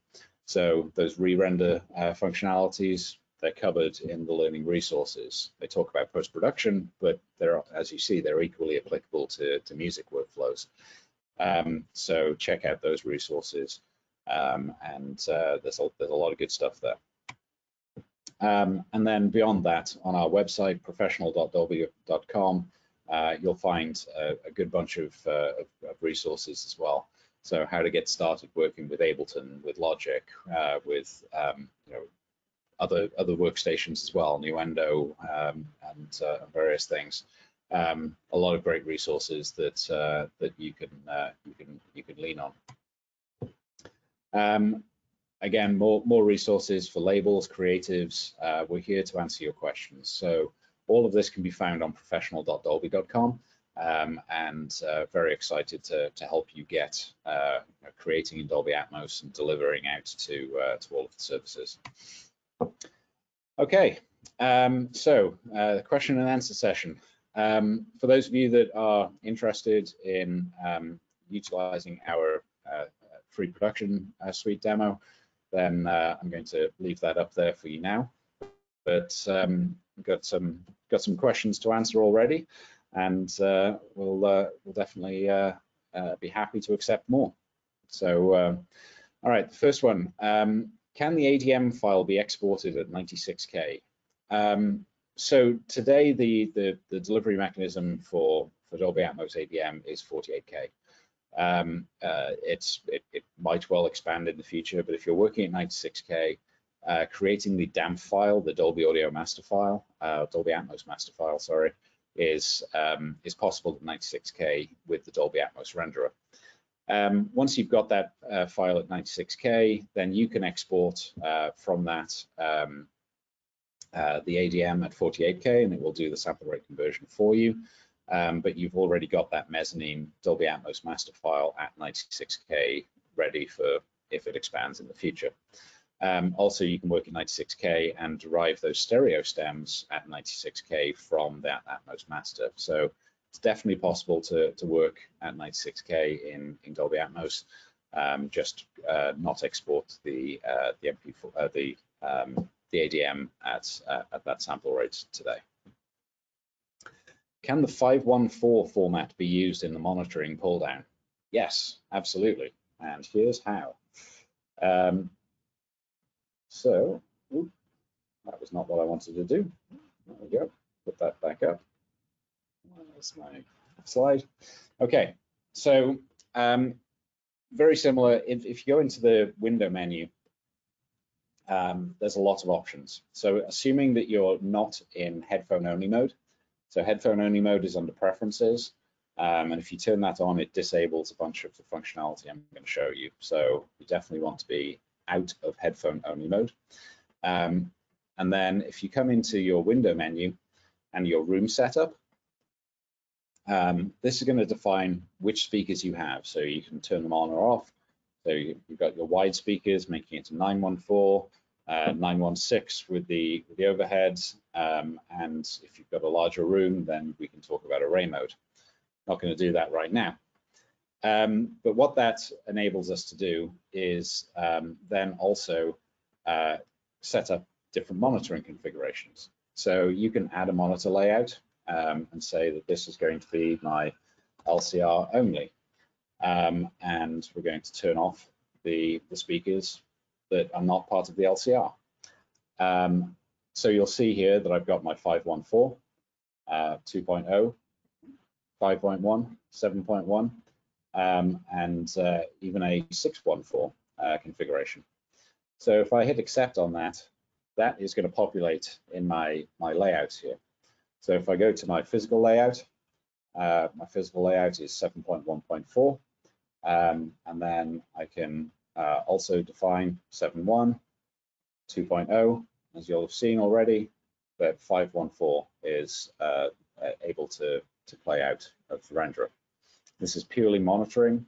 So those re-render uh, functionalities, they're covered in the learning resources. They talk about post-production, but they're, as you see, they're equally applicable to, to music workflows. Um, so check out those resources um, and uh, there's, a, there's a lot of good stuff there. Um, and then beyond that, on our website, professional dot dolby dot com, uh, you'll find a, a good bunch of, uh, of, of resources as well. So how to get started working with Ableton, with Logic, uh, with um, you know, other other workstations as well, Nuendo um, and uh, various things. Um, a lot of great resources that uh, that you can uh, you can you can lean on. Um, Again, more, more resources for labels, creatives. Uh, we're here to answer your questions. So all of this can be found on professional dot dolby dot com um, and uh, very excited to, to help you get uh, creating in Dolby Atmos and delivering out to, uh, to all of the services. Okay, um, so uh, the question and answer session. Um, for those of you that are interested in um, utilizing our uh, free production uh, suite demo, then uh, I'm going to leave that up there for you now. But um, got some got some questions to answer already, and uh, we'll uh, we'll definitely uh, uh, be happy to accept more. So, uh, all right, the first one: um, can the A D M file be exported at ninety-six K? Um, so today the, the the delivery mechanism for for Dolby Atmos A D M is forty-eight K. Um, uh, it's, it, it might well expand in the future, but if you're working at ninety-six K, uh, creating the D A M file, the Dolby Audio Master file, uh, Dolby Atmos Master file, sorry, is, um, is possible at ninety-six K with the Dolby Atmos renderer. Um, once you've got that uh, file at ninety-six K, then you can export uh, from that um, uh, the A D M at forty-eight K, and it will do the sample rate conversion for you. Um, but you've already got that mezzanine Dolby Atmos master file at ninety-six K ready for if it expands in the future. Um, also, you can work at ninety-six K and derive those stereo stems at ninety-six K from that Atmos master. So it's definitely possible to, to work at ninety-six K in, in Dolby Atmos, um, just uh, not export the uh, the M P four, uh, the um, the A D M at uh, at that sample rate today. Can the five one four format be used in the monitoring pull-down? Yes, absolutely. And here's how. Um, so, oops, that was not what I wanted to do. There we go, put that back up. Where's my slide? Okay, so um, very similar. If, if you go into the window menu, um, there's a lot of options. So assuming that you're not in headphone only mode, so headphone only mode is under preferences, um, and if you turn that on, it disables a bunch of the functionality I'm going to show you. So you definitely want to be out of headphone only mode. Um, and then if you come into your window menu and your room setup, um, this is going to define which speakers you have. So you can turn them on or off. So you've got your wide speakers, making it to nine one four. Uh, nine one six with the, with the overheads, um, and if you've got a larger room, then we can talk about array mode. Not going to do that right now. Um, but what that enables us to do is um, then also uh, set up different monitoring configurations. So you can add a monitor layout um, and say that this is going to be my L C R only, um, and we're going to turn off the, the speakers that are not part of the L C R. Um, so you'll see here that I've got my five one four, uh, two point oh, five point one, seven point one, um, and uh, even a six one four uh, configuration. So if I hit accept on that, that is going to populate in my, my layouts here. So if I go to my physical layout, uh, my physical layout is seven point one point four, um, and then I can uh, also define seven point one, two point oh, as you'll have seen already, but five one four is uh, able to, to play out of the renderer. This is purely monitoring.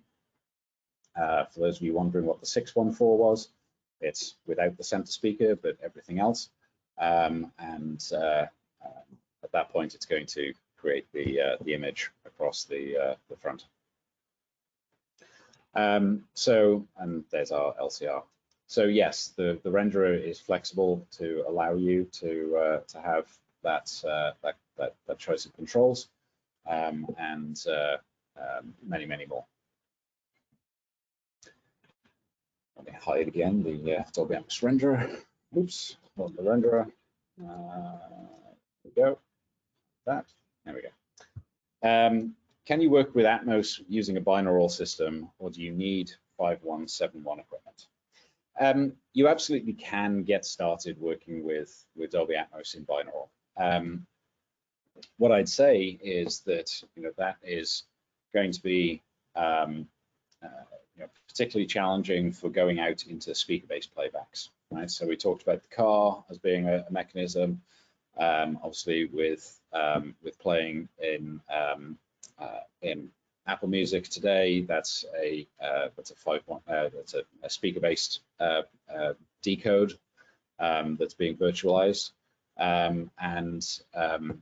Uh, for those of you wondering what the six one four was, it's without the center speaker, but everything else. Um, and uh, um, at that point, it's going to create the uh, the image across the uh, the front. Um, so, and there's our L C R. So yes, the the renderer is flexible to allow you to uh, to have that, uh, that that that choice of controls, um, and uh, um, many many more. Let me hide again the uh, Dolby Atmos renderer. Oops, not the renderer. Uh, there we go. That. There we go. Um, can you work with Atmos using a binaural system, or do you need five one seven one equipment? Um, you absolutely can get started working with, with Dolby Atmos in binaural. Um, what I'd say is that you know that is going to be um, uh, you know, particularly challenging for going out into speaker-based playbacks. Right. So we talked about the car as being a, a mechanism. Um, obviously, with um, with playing in um, uh, in Apple Music today, that's a uh, that's a five point uh, that's a, a speaker-based uh, uh, decode um, that's being virtualized, um, and um,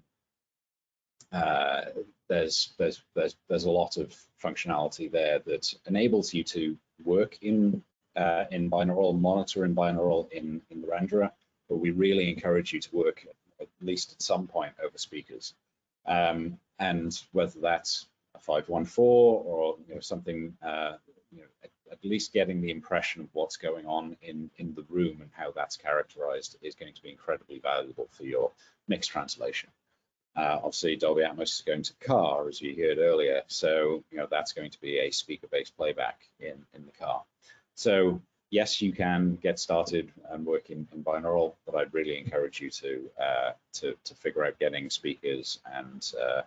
uh, there's there's there's there's a lot of functionality there that enables you to work in uh, in binaural, monitor in binaural in in the renderer, but we really encourage you to work at least at some point over speakers, um, and whether that's a five one four or you know, something, uh, you know, at, at least getting the impression of what's going on in in the room and how that's characterized is going to be incredibly valuable for your mixed translation. Uh, obviously, Dolby Atmos is going to the car, as you heard earlier, so you know that's going to be a speaker-based playback in in the car. So. Yes, you can get started and work in, in binaural, but I'd really encourage you to uh, to, to figure out getting speakers and uh,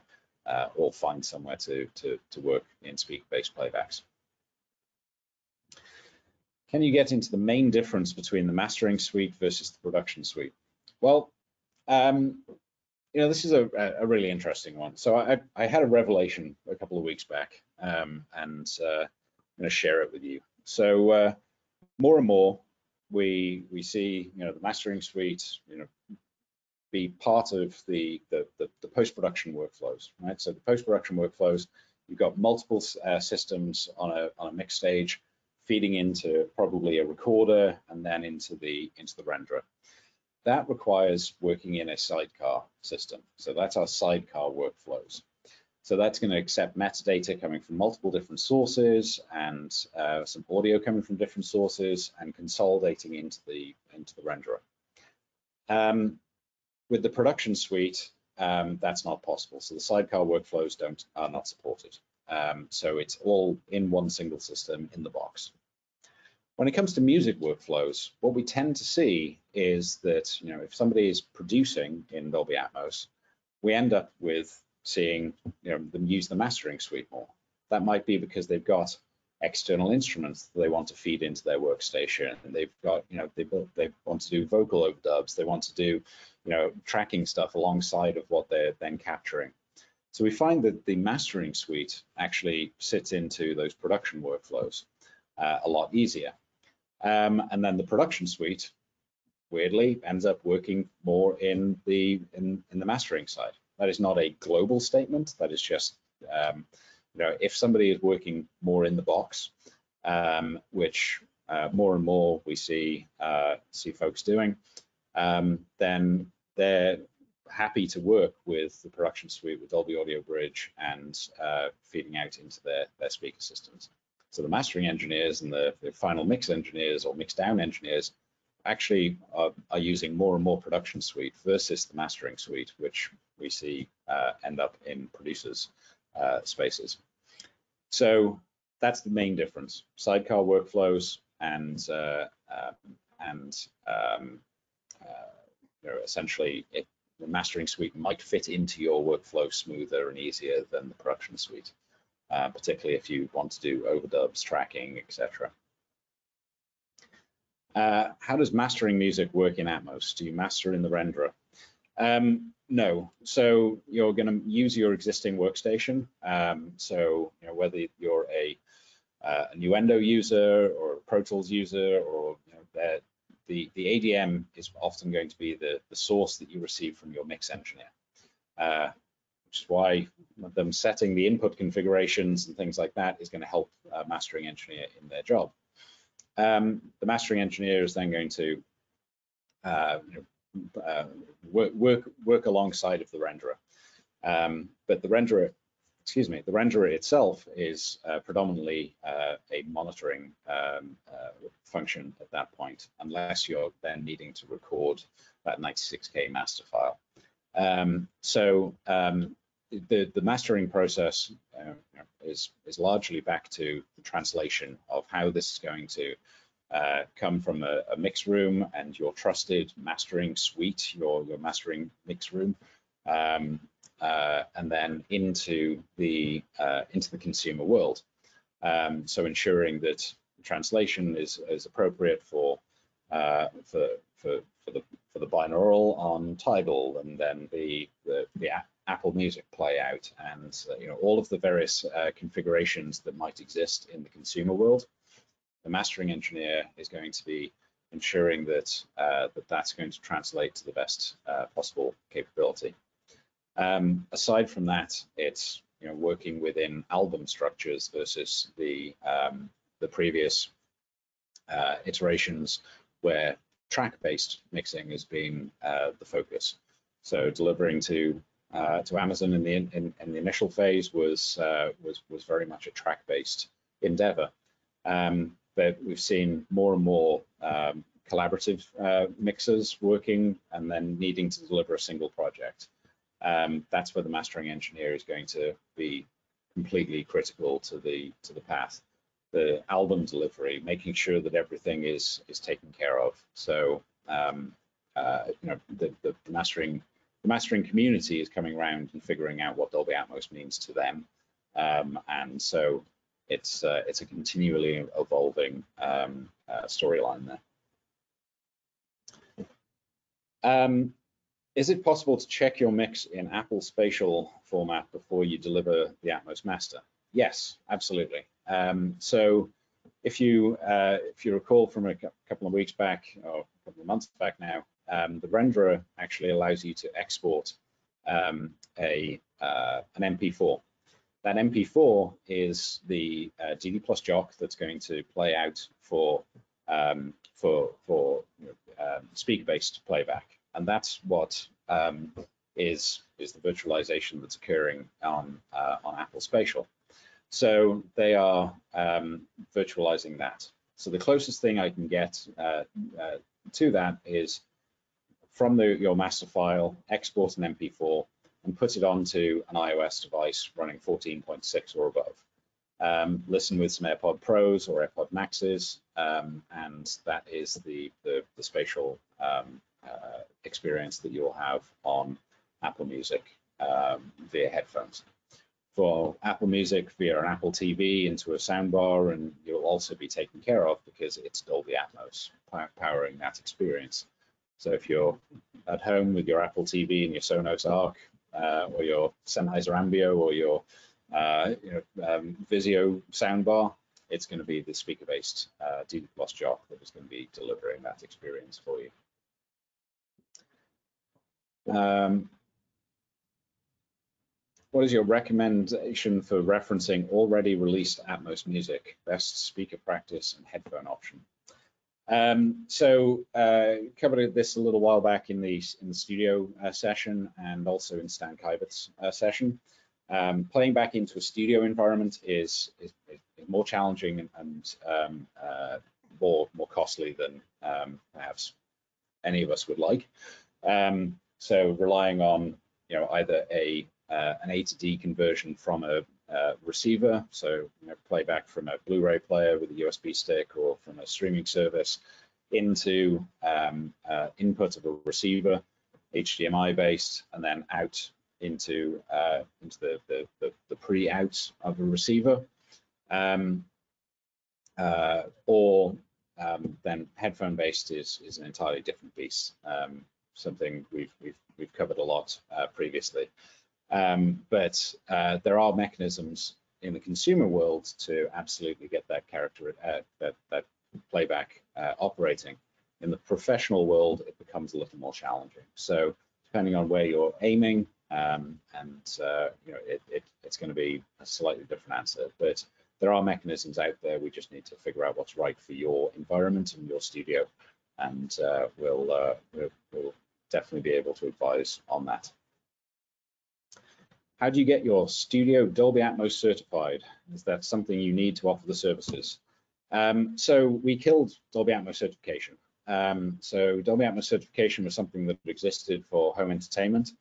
uh, or find somewhere to, to, to work in speaker-based playbacks. Can you get into the main difference between the mastering suite versus the production suite? Well, um, you know, this is a, a really interesting one. So I, I had a revelation a couple of weeks back, um, and uh, I'm gonna share it with you. So. Uh, More and more, we we see you know the mastering suite you know be part of the the, the, the post-production workflows, right? So the post-production workflows, you've got multiple uh, systems on a on a mix stage, feeding into probably a recorder and then into the into the renderer. That requires working in a sidecar system. So that's our sidecar workflows. So that's going to accept metadata coming from multiple different sources and uh, some audio coming from different sources and consolidating into the into the renderer. Um, with the production suite, um, that's not possible. So the sidecar workflows don't are not supported. Um, so it's all in one single system in the box. When it comes to music workflows, what we tend to see is that you know if somebody is producing in Dolby Atmos, we end up with seeing you know, them use the mastering suite more. That might be because they've got external instruments that they want to feed into their workstation, and they've got, you know, they, they want to do vocal overdubs, they want to do, you know, tracking stuff alongside of what they're then capturing. So we find that the mastering suite actually sits into those production workflows uh, a lot easier. Um, and then the production suite, weirdly, ends up working more in the, in, in the mastering side. That is not a global statement. That is just, um, you know, if somebody is working more in the box, um, which uh, more and more we see uh, see folks doing, um, then they're happy to work with the production suite with Dolby Audio Bridge and uh, feeding out into their their speaker systems. So the mastering engineers and the, the final mix engineers or mix down engineers actually are, are using more and more production suite versus the mastering suite, which we see uh, end up in producers' uh, spaces. So that's the main difference: sidecar workflows and uh, uh, and um, uh, you know, essentially, it, the mastering suite might fit into your workflow smoother and easier than the production suite, uh, particularly if you want to do overdubs, tracking, et cetera. Uh, how does mastering music work in Atmos? Do you master in the renderer? Um, no, so you're gonna use your existing workstation. Um, so you know, whether you're a, uh, a Nuendo user or a Pro Tools user, or you know, the, the A D M is often going to be the, the source that you receive from your mix engineer, uh, which is why them setting the input configurations and things like that is gonna help a mastering engineer in their job. Um, the mastering engineer is then going to uh, you know, uh, work, work work alongside of the renderer, um, but the renderer, excuse me, the renderer itself is uh, predominantly uh, a monitoring um, uh, function at that point, unless you're then needing to record that ninety-six K master file. Um, so um, the the mastering process uh, is is largely back to the translation of how this is going to uh, come from a, a mix room and your trusted mastering suite, your your mastering mix room, um, uh, and then into the uh, into the consumer world. Um, so ensuring that translation is is appropriate for uh, for for for the for the binaural on Tidal, and then the the, the app. Apple Music play out, and uh, you know, all of the various uh, configurations that might exist in the consumer world. The mastering engineer is going to be ensuring that uh, that that's going to translate to the best uh, possible capability. Um, aside from that, it's you know, working within album structures versus the um, the previous uh, iterations where track-based mixing has been uh, the focus. So delivering to Uh, to Amazon in the in, in the initial phase was uh, was was very much a track-based endeavor, um, but we've seen more and more um, collaborative uh, mixers working and then needing to deliver a single project. Um, that's where the mastering engineer is going to be completely critical to the to the path, the album delivery, making sure that everything is is taken care of. So um, uh, you know, the the, the mastering. The mastering community is coming around and figuring out what Dolby Atmos means to them, um, and so it's uh, it's a continually evolving um, uh, storyline there. Um, is it possible to check your mix in Apple Spatial format before you deliver the Atmos Master? Yes, absolutely. Um, so if you uh, if you recall from a couple of weeks back, or a couple of months back now. Um, the renderer actually allows you to export um, a uh, an M P four. That M P four is the uh, D D Plus J O C that's going to play out for um, for for you know, uh, speaker-based playback, and that's what um, is is the virtualization that's occurring on uh, on Apple Spatial. So they are um, virtualizing that. So the closest thing I can get uh, uh, to that is from the, your master file, export an M P four and put it onto an iOS device running fourteen point six or above. Um, listen with some AirPod Pros or AirPod Maxes, um, and that is the, the, the spatial um, uh, experience that you will have on Apple Music um, via headphones. For Apple Music via an Apple T V into a soundbar, and you'll also be taken care of because it's Dolby Atmos powering that experience. So if you're at home with your Apple T V and your Sonos Arc, uh, or your Sennheiser Ambio, or your uh, you know, um, Vizio soundbar, it's going to be the speaker-based uh, D D Plus J O C that is going to be delivering that experience for you. Um, what is your recommendation for referencing already released Atmos music? Best speaker practice and headphone option. Um, so uh, covered this a little while back in the in the studio uh, session, and also in Stan Kuybert's uh, session. Um, playing back into a studio environment is is, is more challenging and, and um, uh, more more costly than um, perhaps any of us would like. Um, so relying on you know either a uh, an A to D conversion from a Uh, receiver, so you know, playback from a Blu-ray player with a U S B stick or from a streaming service into um, uh, input of a receiver, H D M I based, and then out into uh, into the the, the, the pre-out of a receiver, um, uh, or um, then headphone-based is is an entirely different beast. Um, something we've we've we've covered a lot uh, previously. Um, but uh, there are mechanisms in the consumer world to absolutely get that character uh, that that playback uh, operating. In the professional world, it becomes a little more challenging. So depending on where you're aiming, um, and uh, you know, it, it, it's going to be a slightly different answer. But there are mechanisms out there. We just need to figure out what's right for your environment and your studio, and uh, we'll, uh, we'll we'll definitely be able to advise on that. How do you get your studio Dolby Atmos certified? Is that something you need to offer the services? Um, so we killed Dolby Atmos certification. Um, so Dolby Atmos certification was something that existed for home entertainment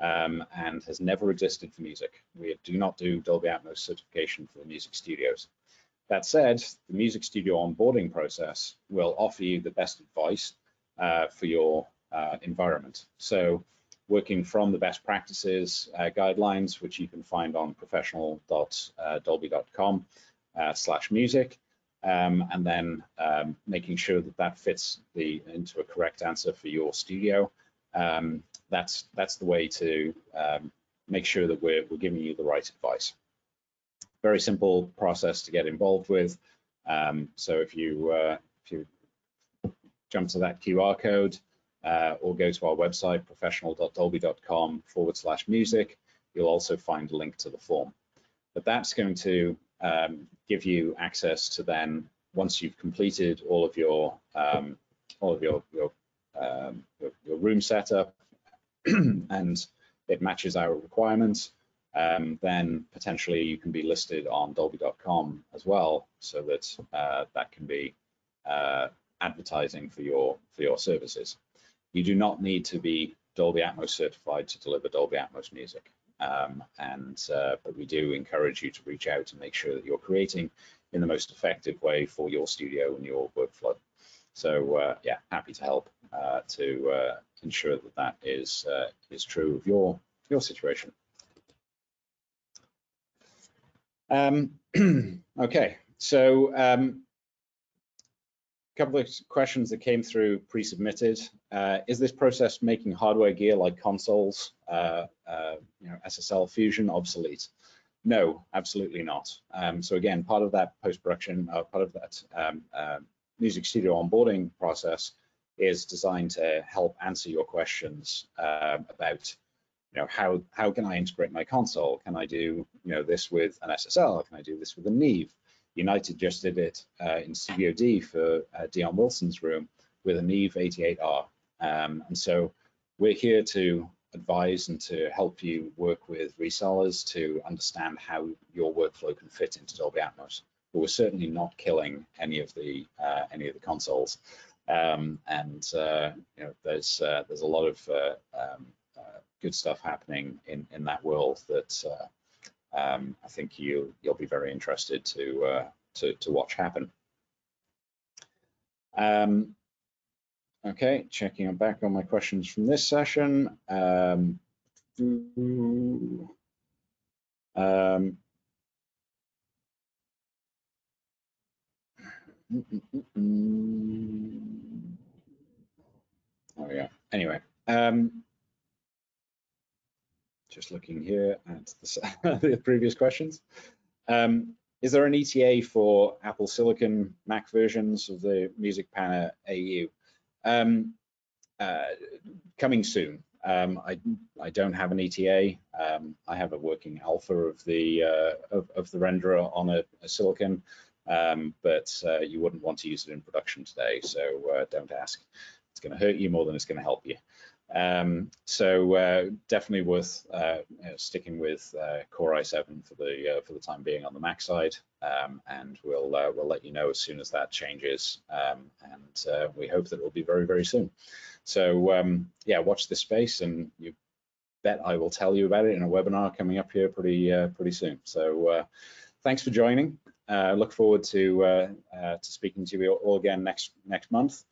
um, and has never existed for music. We do not do Dolby Atmos certification for the music studios. That said, the music studio onboarding process will offer you the best advice uh, for your uh, environment. So working from the best practices uh, guidelines, which you can find on professional dot dolby dot com uh, slash music, um, and then um, making sure that that fits the into a correct answer for your studio. Um, that's that's the way to um, make sure that we're, we're giving you the right advice. Very simple process to get involved with. Um, so if you uh, if you jump to that Q R code, Uh, or go to our website, professional.dolby.com forward slash music. You'll also find a link to the form. But that's going to um, give you access to then, once you've completed all of your um, all of your your, um, your, your room setup and it matches our requirements, um, then potentially you can be listed on dolby dot com as well, so that uh, that can be uh, advertising for your for your services. You do not need to be Dolby Atmos certified to deliver Dolby Atmos music, um, and uh, but we do encourage you to reach out and make sure that you're creating in the most effective way for your studio and your workflow. So uh, yeah, happy to help uh, to uh, ensure that that is uh, is true of your your situation. Um, okay, so. Um, Couple of questions that came through pre-submitted. Uh, is this process making hardware gear like consoles, uh, uh, you know, S S L fusion obsolete? No, absolutely not. Um, so again, part of that post-production, uh, part of that um, uh, music studio onboarding process is designed to help answer your questions uh, about, you know, how how can I integrate my console? Can I do, you know, this with an S S L? Can I do this with a Neve? United just did it uh, in Studio D for uh, Dion Wilson's room with a Neve eighty-eight R. Um, and so we're here to advise and to help you work with resellers to understand how your workflow can fit into Dolby Atmos. But we're certainly not killing any of the uh, any of the consoles. Um, and uh, you know, there's uh, there's a lot of uh, um, uh, good stuff happening in in that world that. Uh, Um, I think you you'll be very interested to uh, to, to watch happen. Um, okay, checking back on my questions from this session. Um, um, oh yeah. Anyway. Um, Just looking here at the, the previous questions. Um, is there an E T A for Apple Silicon Mac versions of the Music Panner A U? Um, uh, coming soon. Um, I I don't have an E T A. Um, I have a working alpha of the uh, of, of the renderer on a, a silicon, um, but uh, you wouldn't want to use it in production today. So uh, don't ask. It's going to hurt you more than it's going to help you. Um, so uh, definitely worth uh, you know, sticking with uh, Core i seven for the uh, for the time being on the Mac side, um, and we'll uh, we'll let you know as soon as that changes, um, and uh, we hope that it will be very very soon. So um, yeah, watch this space, and you bet I will tell you about it in a webinar coming up here pretty uh, pretty soon. So uh, thanks for joining. Uh, look forward to uh, uh, to speaking to you all again next next month.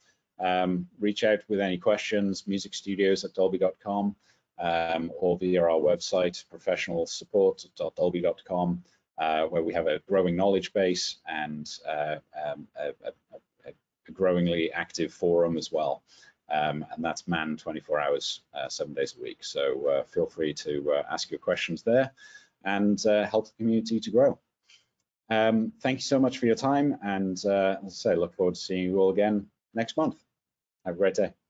Um, reach out with any questions, music studios at dolby dot com, um, or via our website, professional support dot dolby dot com, uh, where we have a growing knowledge base and uh, um, a, a, a a growingly active forum as well. Um, and that's manned twenty-four hours, uh, seven days a week. So uh, feel free to uh, ask your questions there and uh, help the community to grow. Um, thank you so much for your time. And uh, as I say, look forward to seeing you all again next month. Have a great day.